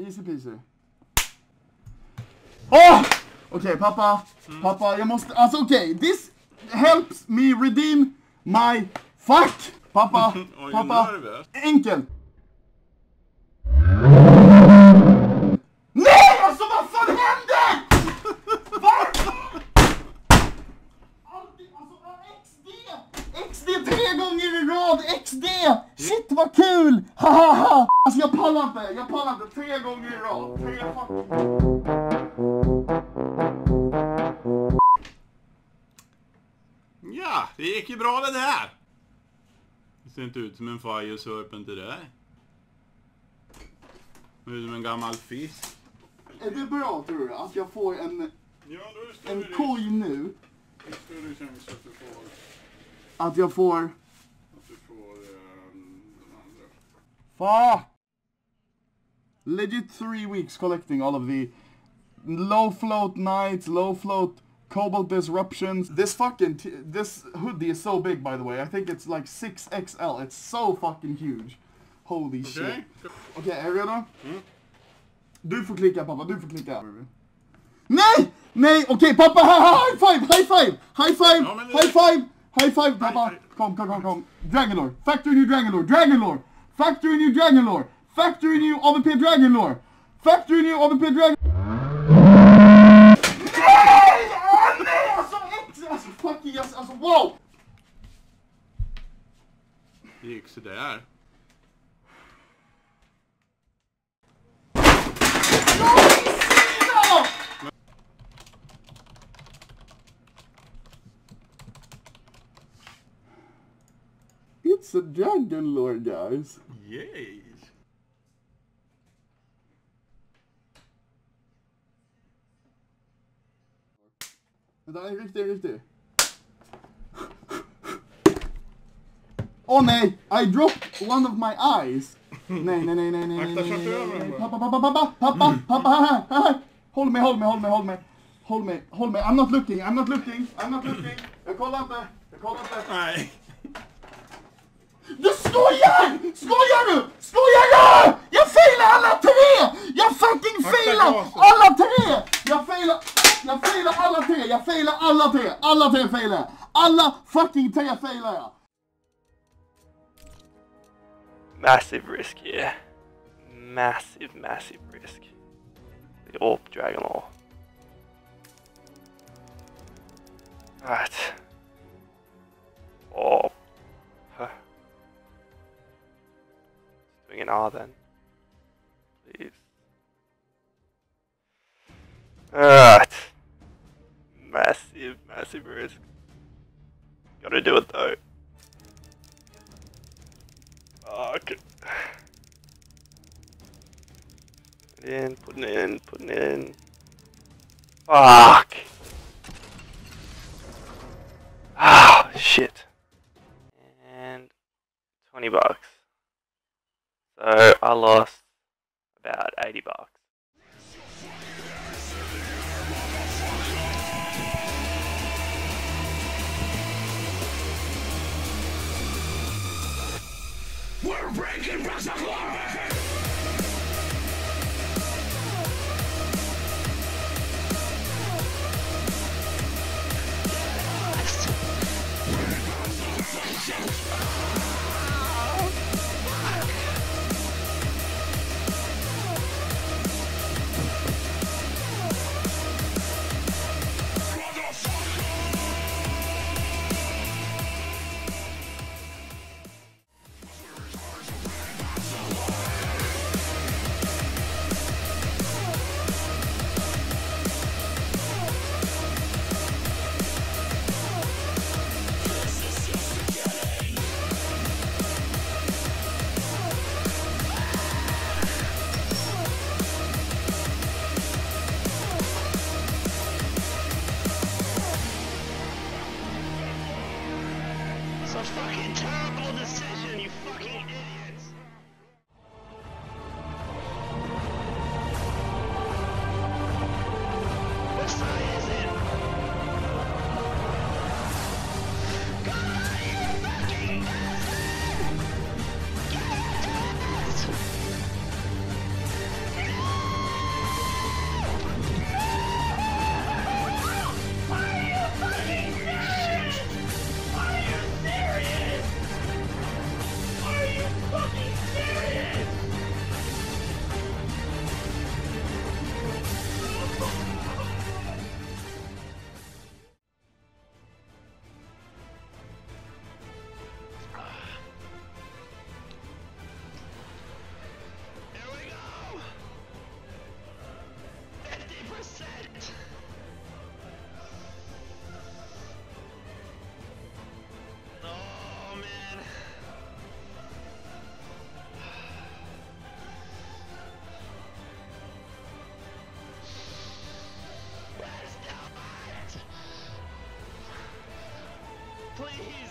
Easy peasy. Oh! Okay, pappa. Mm. Pappa, jag måste... Alltså okej, okay. This helps me redeem my... Fuck! Pappa, pappa. Enkelt. Nej! Alltså vad fan hände? Varför? Alltså, XD! XD 3 gånger i rad! XD! Shit vad kul! Hahaha! Alltså jag pallar inte, 3 gånger i rad. 3 fucking... Ja, det gick ju bra det här. Det ser inte ut som en firesörp, inte det där. Det är som en gammal fisk. Är det bra tror du att jag får en, ja, en koj nu? Det är större chans att du får... Att jag får... Att du får den andra. Fuck! Legit 3 weeks collecting all of the low float nights, low float... Cobalt disruptions. This fucking this hoodie is so big, by the way. I think it's like 6XL. It's so fucking huge. Holy shit. Okay, är du redo? Mm. Du får klicka, pappa. Du får klicka. Nej! Nej! Okej, pappa! High five! High five! High five! High five! High five, pappa! Kom, kom, kom, kom. Dragon Lore. Factory new Dragon Lore. Dragon Lore. Factory new Dragon Lore. Factory new AVP Dragon Lore. Factory new AVP Dragon... Fucking yes, alltså wow! Det gick sådär. It's a Dragon Lore, guys. Yay! Vänta, en riktig, Oh nej, I dropped one of my eyes. Nej, nej, nej, nej, nej, nej. Pappa, pappa, pappa, pappa, pappa, här, här. Håll mig, håll mig, håll mig, håll mig. Håll mig, håll mig. I'm not looking, I'm not looking, I'm not looking. Jag kollar inte, jag kollar inte. Nej. Du skojar! Skojar du? Skojar du? Jag failar alla 3! Jag fucking failar alla 3! Jag failar alla 3! Jag failar alla 3! Alla 3 failar! Alla fucking 3 failar jag! Massive risk, yeah. Massive, massive risk. The Orb Dragon Lore. Right. Orb. Huh. Doing an R then. Please. Alright. Massive, massive risk. Gotta do it though. Okay. Putting it in. Fuck. Ah, shit. And $20. So I lost about $80. We're breaking Dragon Lore! Please.